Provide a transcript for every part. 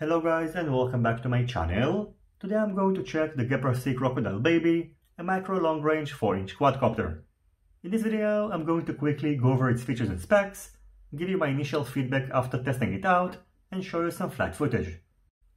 Hello guys and welcome back to my channel. Today I'm going to check the GEPRC Crocodile Baby, a micro long-range 4-inch quadcopter. In this video I'm going to quickly go over its features and specs, give you my initial feedback after testing it out, and show you some flight footage.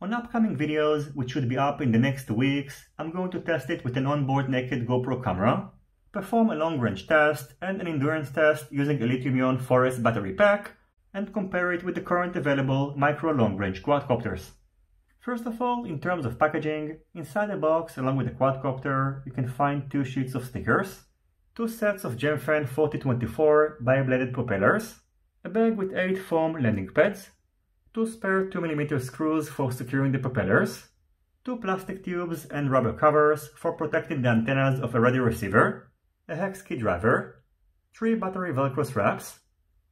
On upcoming videos, which should be up in the next 2 weeks, I'm going to test it with an onboard naked GoPro camera, perform a long-range test and an endurance test using a lithium-ion 4S battery pack, and compare it with the current available micro long-range quadcopters. First of all, in terms of packaging, inside the box along with the quadcopter you can find 2 sheets of stickers, 2 sets of Gemfan 4024 bi-bladed propellers, a bag with 8 foam landing pads, 2 spare 2mm screws for securing the propellers, 2 plastic tubes and rubber covers for protecting the antennas of a radio receiver, a hex key driver, 3 battery velcro straps,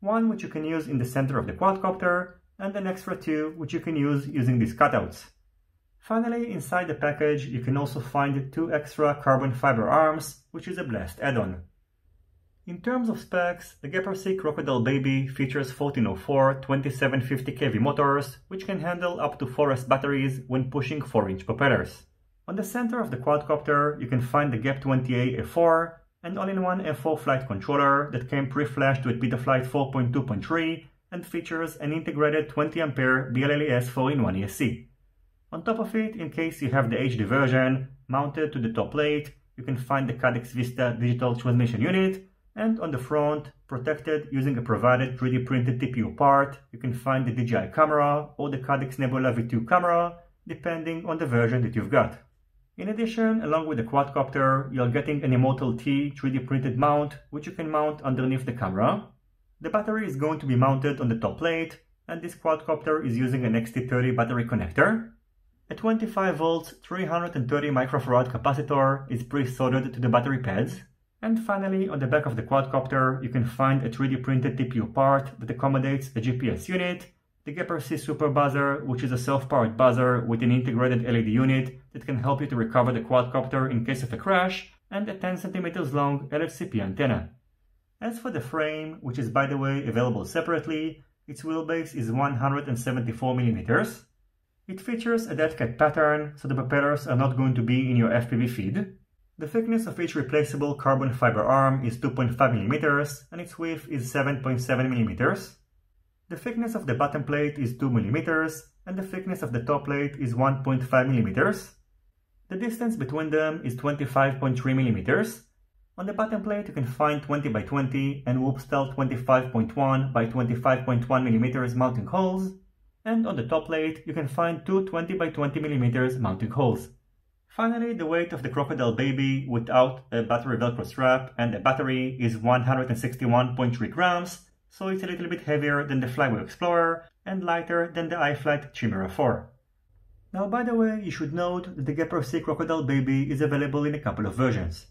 one which you can use in the center of the quadcopter, and an extra 2 which you can use using these cutouts. Finally, inside the package you can also find 2 extra carbon fiber arms, which is a blast add-on. In terms of specs, the GEPRC Crocodile Baby features 1404 2750 kV motors, which can handle up to 4S batteries when pushing 4-inch propellers. On the center of the quadcopter you can find the GEP 20A F4, an all-in-one F4 flight controller that came pre-flashed with Betaflight 4.2.3 and features an integrated 20A blhelis 4-in-1 ESC. On top of it, in case you have the HD version, mounted to the top plate, you can find the Caddx Vista digital transmission unit, and on the front, protected using a provided 3D printed TPU part, you can find the DJI camera or the Caddx Nebula V2 camera, depending on the version that you've got. In addition, along with the quadcopter, you're getting an Immortal-T 3D printed mount, which you can mount underneath the camera. The battery is going to be mounted on the top plate, and this quadcopter is using an XT30 battery connector. A 25V 330 microfarad capacitor is pre-soldered to the battery pads. And finally, on the back of the quadcopter, you can find a 3D printed TPU part that accommodates a GPS unit, the GEPRC Super Buzzer, which is a self-powered buzzer with an integrated LED unit that can help you to recover the quadcopter in case of a crash, and a 10 cm long LHCP antenna. As for the frame, which is by the way available separately, its wheelbase is 174 mm. It features a deadcat pattern, so the propellers are not going to be in your FPV feed. The thickness of each replaceable carbon fiber arm is 2.5 mm, and its width is 7.7 mm. The thickness of the bottom plate is 2 mm, and the thickness of the top plate is 1.5 mm. The distance between them is 25.3 mm. On the bottom plate you can find 20x20 and Whoopstel 25.1x25.1 mm mounting holes, and on the top plate you can find 2 20x20 mm mounting holes. Finally, the weight of the Crocodile Baby without a battery velcro strap and a battery is 161.3 grams. So it's a little bit heavier than the Flywoo Explorer and lighter than the iFlight Chimera 4. Now, by the way, you should note that the GEPRC Crocodile Baby is available in a couple of versions.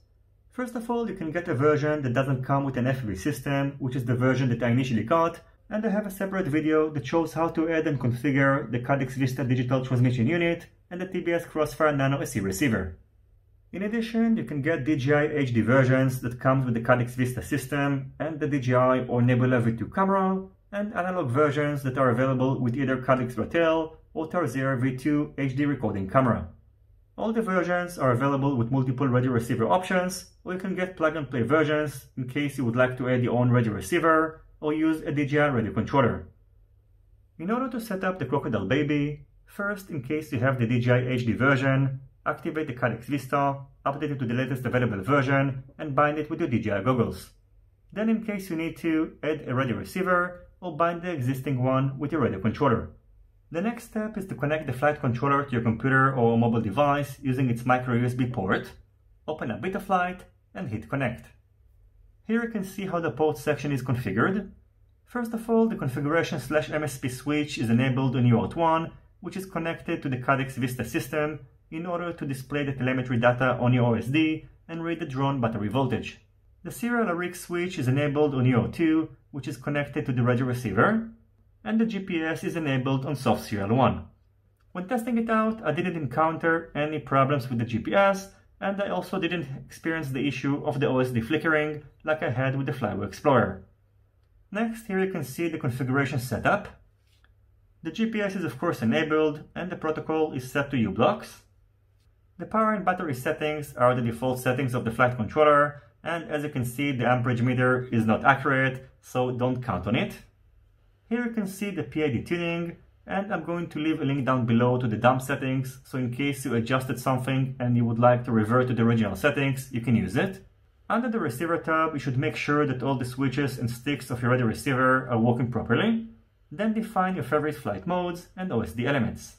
First of all, you can get a version that doesn't come with an FPV system, which is the version that I initially got, and I have a separate video that shows how to add and configure the Caddx Vista digital transmission unit and the TBS Crossfire Nano SE receiver. In addition, you can get DJI HD versions that comes with the Caddx Vista system and the DJI or Nebula V2 camera, and analog versions that are available with either Caddx Ratel or Tarsier V2 HD recording camera. All the versions are available with multiple radio receiver options, or you can get plug-and-play versions in case you would like to add your own radio receiver or use a DJI radio controller. In order to set up the Crocodile Baby, first, in case you have the DJI HD version, activate the Caddx Vista, update it to the latest available version, and bind it with your DJI goggles. Then, in case you need to, add a radio receiver or bind the existing one with your radio controller. The next step is to connect the flight controller to your computer or mobile device using its micro USB port, open up Betaflight, and hit connect. Here you can see how the port section is configured. First of all, the configuration/MSP switch is enabled on UART1, which is connected to the Caddx Vista system, in order to display the telemetry data on your OSD and read the drone battery voltage. The serial RX switch is enabled on UART2, which is connected to the radio receiver, and the GPS is enabled on soft serial 1. When testing it out, I didn't encounter any problems with the GPS, and I also didn't experience the issue of the OSD flickering like I had with the Flywoo Explorer. Next, here you can see the configuration setup. The GPS is of course enabled and the protocol is set to Ublox. The power and battery settings are the default settings of the flight controller, and as you can see the amperage meter is not accurate, so don't count on it. Here you can see the PID tuning, and I'm going to leave a link down below to the dump settings, so in case you adjusted something and you would like to revert to the original settings, you can use it. Under the receiver tab, you should make sure that all the switches and sticks of your radio receiver are working properly. Then define your favorite flight modes and OSD elements.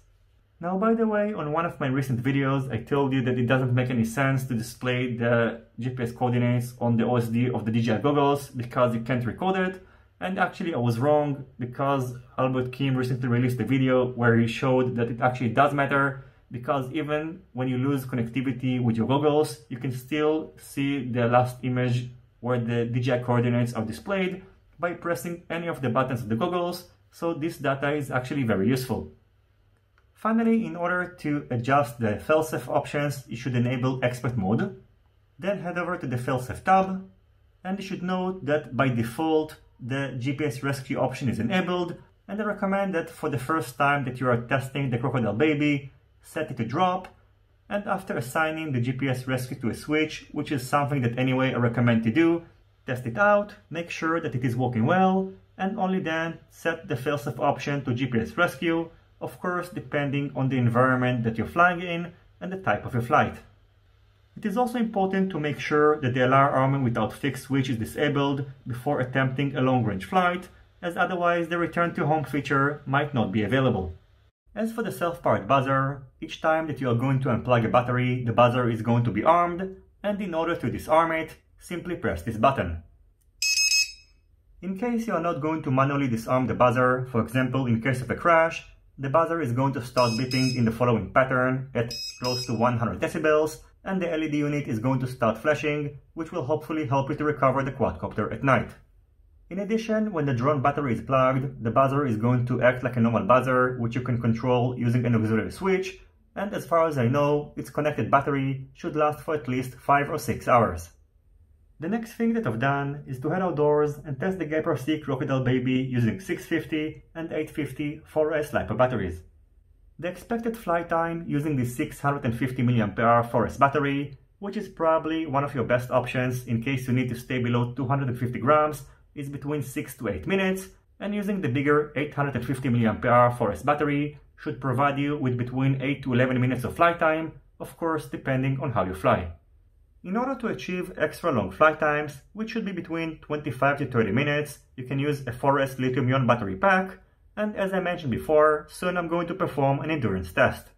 Now, by the way, on one of my recent videos, I told you that it doesn't make any sense to display the GPS coordinates on the OSD of the DJI goggles because you can't record it. And actually I was wrong, because Albert Kim recently released a video where he showed that it actually does matter, because even when you lose connectivity with your goggles, you can still see the last image where the DJI coordinates are displayed by pressing any of the buttons of the goggles, so this data is actually very useful. Finally, in order to adjust the failsafe options, you should enable expert mode. Then head over to the failsafe tab, and you should note that by default the GPS rescue option is enabled, and I recommend that for the first time that you are testing the Crocodile Baby, set it to drop, and after assigning the GPS rescue to a switch, which is something that anyway I recommend to do, test it out, make sure that it is working well, and only then set the failsafe option to GPS rescue, of course depending on the environment that you're flying in and the type of your flight. It is also important to make sure that the LR arming without fixed switch is disabled before attempting a long-range flight, as otherwise the return to home feature might not be available. As for the self-powered buzzer, each time that you are going to unplug a battery, the buzzer is going to be armed, and in order to disarm it, simply press this button. In case you are not going to manually disarm the buzzer, for example in case of a crash, the buzzer is going to start beeping in the following pattern at close to 100 decibels, and the LED unit is going to start flashing, which will hopefully help you to recover the quadcopter at night. In addition, when the drone battery is plugged, the buzzer is going to act like a normal buzzer, which you can control using an auxiliary switch, and as far as I know, its connected battery should last for at least 5 or 6 hours. The next thing that I've done is to head outdoors and test the GEPRC Crocodile Baby using 650 and 850 4S LiPo batteries. The expected flight time using the 650 mAh 4S battery, which is probably one of your best options in case you need to stay below 250 grams, is between 6 to 8 minutes, and using the bigger 850 mAh 4S battery should provide you with between 8 to 11 minutes of flight time, of course depending on how you fly. In order to achieve extra long flight times, which should be between 25 to 30 minutes, you can use a 4S lithium-ion battery pack. And as I mentioned before, soon I'm going to perform an endurance test.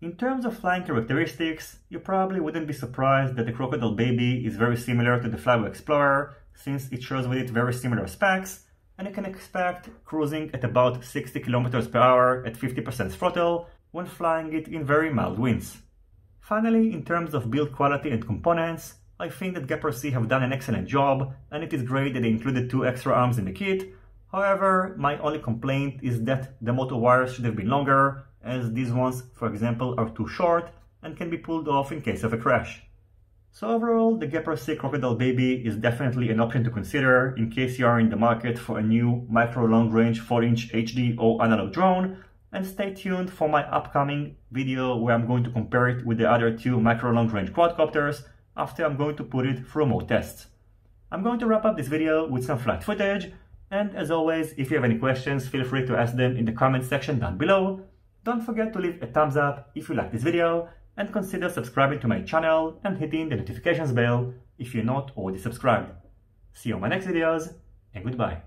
In terms of flying characteristics, you probably wouldn't be surprised that the Crocodile Baby is very similar to the Flywoo Explorer, since it shares with it very similar specs, and you can expect cruising at about 60 km per hour at 50% throttle when flying it in very mild winds. Finally, in terms of build quality and components, I think that GEPRC have done an excellent job, and it is great that they included 2 extra arms in the kit. However, my only complaint is that the motor wires should have been longer, as these ones, for example, are too short and can be pulled off in case of a crash. So overall, the GEPRC Crocodile Baby is definitely an option to consider in case you are in the market for a new micro long-range 4-inch HDO analog drone, and stay tuned for my upcoming video where I'm going to compare it with the other 2 micro long-range quadcopters after I'm going to put it through more tests. I'm going to wrap up this video with some flight footage, and as always, if you have any questions, feel free to ask them in the comment section down below. Don't forget to leave a thumbs up if you like this video, and consider subscribing to my channel and hitting the notifications bell if you're not already subscribed. See you on my next videos, and goodbye.